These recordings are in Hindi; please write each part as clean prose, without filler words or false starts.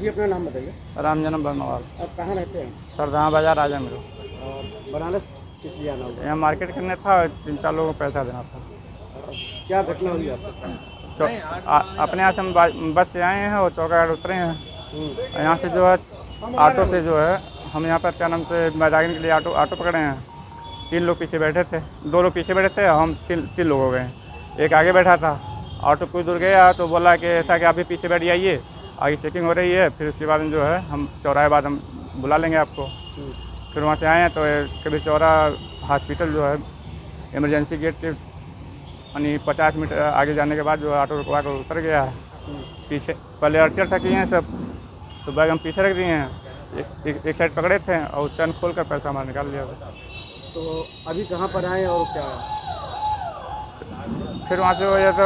जी अपना नाम बताइए। राम जन्म बनवाल। आप कहाँ रहते हैं? सरधा बाजार आजा मिलो। और बनारस किस लिए आना हुआ? यहाँ मार्केट करने था और 3-4 लोगों को पैसा देना था। क्या घटना हुई आपके? अपने यहाँ से हम बस से आए हैं और चौकाघाट उतरे हैं। यहाँ से जो है ऑटो से जो है हम यहाँ पर क्या नाम से मैदागिन के लिए ऑटो पकड़े हैं। 3 लोग पीछे बैठे थे, 2 लोग पीछे बैठे थे, हम 3 लोग हो गए। एक आगे बैठा था, ऑटो कुछ दूर गया तो बोला कि ऐसा कि आप भी पीछे बैठ जाइए, आगे चेकिंग हो रही है, फिर उसके बाद जो है हम चौराहे बाद हम बुला लेंगे आपको। फिर वहाँ से आए हैं तो कबीरचौरा हॉस्पिटल जो है इमरजेंसी गेट के यानी 50 मीटर आगे जाने के बाद जो ऑटो रुकवा कर उतर गया है। पीछे पहले अर्चर थकी हैं सब, तो बैग हम पीछे रख दिए हैं। एक साइड पकड़े थे और चैन खोल कर पैसा हमारा निकाल लिया। तो अभी कहाँ पर आए और क्या? फिर वहाँ से हो जाए तो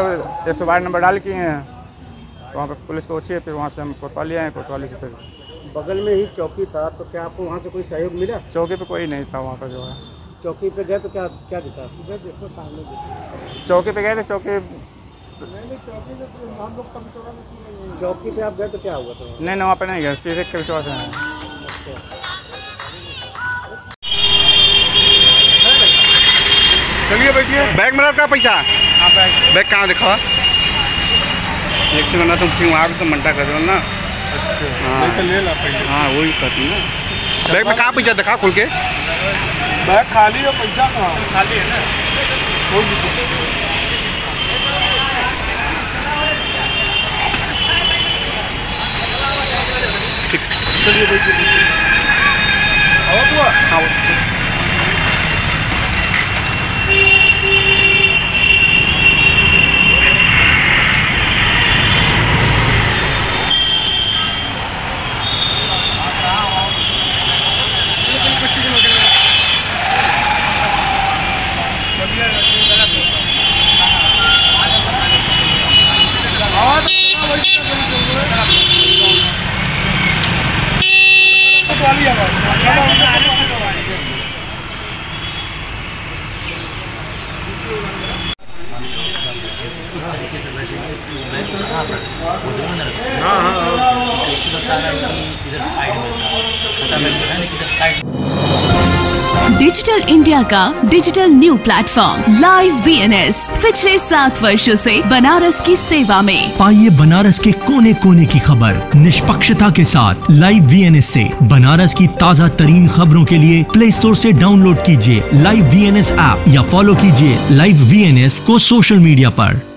112 नंबर डाल किए हैं, वहाँ पर पुलिस पहुँची है। फिर वहाँ से हम कोतवाली आए, कोतवाली से फिर बगल में ही चौकी था। तो क्या आपको वहाँ से कोई सहयोग मिला? चौकी पे कोई नहीं था वहाँ पर जो है। चौकी पे गए तो क्या क्या दिखा? देखो सामने चौकी पे गए थे, चौकी चौकी पे आप गए तो क्या हुआ था? नहीं नहीं, वहाँ पर नहीं गए, सीधे कबीरचौरा से। चलिए बैठिए। बैग में आपका पैसा? हाँ बैग। बैग कहाँ दिखा? एक से बना तुम फिर वहाँ भी सब मंटा कर रहे हो ना। अच्छा ले ला पैसा। हाँ वही करती ना। बैग में कहाँ पैसा दिखा खुल के? बैग खाली है, पैसा कहाँ? खाली है ना। ठीक चलिए बैठिए। आओ तो आओ। डिजिटल इंडिया का digital new platform live VNS पिछले 7 वर्षों से बनारस की सेवा में। पाइए बनारस के कोने कोने की खबर निष्पक्षता के साथ। लाइव वीएनएस से बनारस की ताजा तरीन खबरों के लिए प्ले स्टोर से डाउनलोड कीजिए लाइव वीएनएस ऐप या फॉलो कीजिए लाइव वीएनएस को सोशल मीडिया पर।